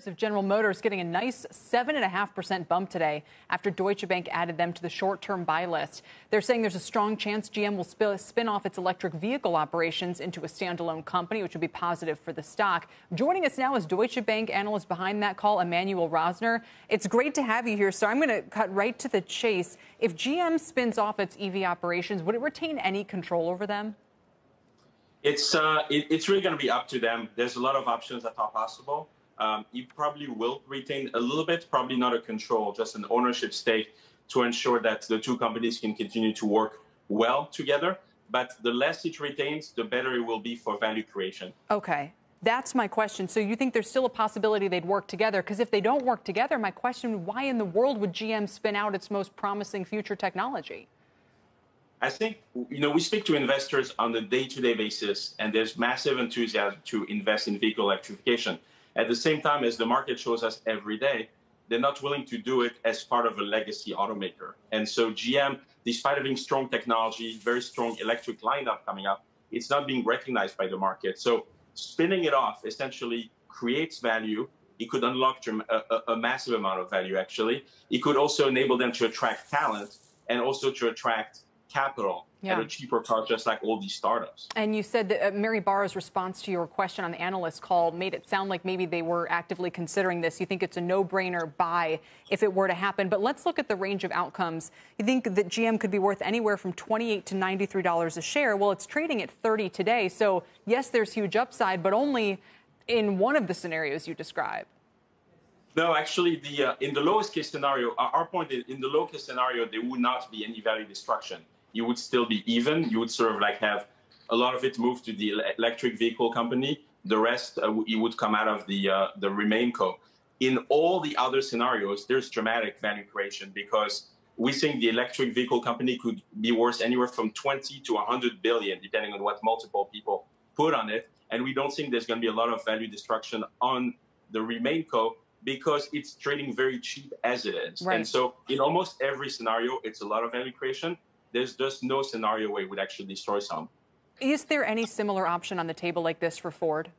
shares of General Motors getting a nice 7.5% bump today after Deutsche Bank added them to the short-term buy list. They're saying there's a strong chance GM will spin off its electric vehicle operations into a standalone company, which would be positive for the stock. Joining us now is Deutsche Bank analyst behind that call, Emmanuel Rosner. It's great to have you here, sir. I'm going to cut right to the chase. If GM spins off its EV operations, would it retain any control over them? It's really going to be up to them. There's a lot of options that are possible. You probably will retain a little bit, probably not a control, just an ownership stake to ensure that the two companies can continue to work well together. But the less it retains, the better it will be for value creation. Okay, that's my question. So you think there's still a possibility they'd work together? Because if they don't work together, my question, why in the world would GM spin out its most promising future technology? I think, you know, we speak to investors on a day-to-day basis, and there's massive enthusiasm to invest in vehicle electrification. At the same time, as the market shows us every day, they're not willing to do it as part of a legacy automaker. And so GM, despite having strong technology, very strong electric lineup coming up, it's not being recognized by the market. So spinning it off essentially creates value. It could unlock a massive amount of value, actually. It could also enable them to attract talent and also to attract capital at a cheaper cost, just like all these startups. And you said that Mary Barra's response to your question on the analyst call made it sound like maybe they were actively considering this. You think it's a no-brainer buy if it were to happen. But let's look at the range of outcomes. You think that GM could be worth anywhere from $28 to $93 a share. Well, it's trading at $30 today. So, yes, there's huge upside, but only in one of the scenarios you described. No, actually, in the lowest case scenario, our point is in the lowest scenario, there would not be any value destruction. You would still be even. You would sort of like have a lot of it move to the electric vehicle company. The rest, you would come out of the RemainCo. In all the other scenarios, there's dramatic value creation because we think the electric vehicle company could be worth anywhere from 20 to 100 billion, depending on what multiple people put on it. And we don't think there's going to be a lot of value destruction on the RemainCo because it's trading very cheap as it is. Right. And so in almost every scenario, it's a lot of value creation. There's just no scenario where it would actually destroy some. Is there any similar option on the table like this for Ford?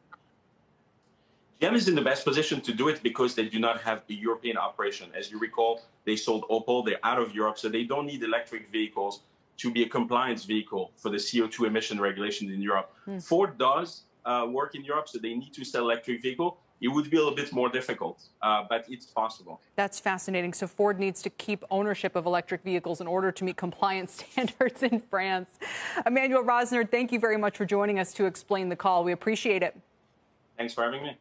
GM is in the best position to do it because they do not have a European operation. As you recall, they sold Opel. They're out of Europe, so they don't need electric vehicles to be a compliance vehicle for the CO2 emission regulations in Europe. Ford does work in Europe, so they need to sell electric vehicles. It would be a little bit more difficult, but it's possible. That's fascinating. So Ford needs to keep ownership of electric vehicles in order to meet compliance standards in France. Emmanuel Rosner, thank you very much for joining us to explain the call. We appreciate it. Thanks for having me.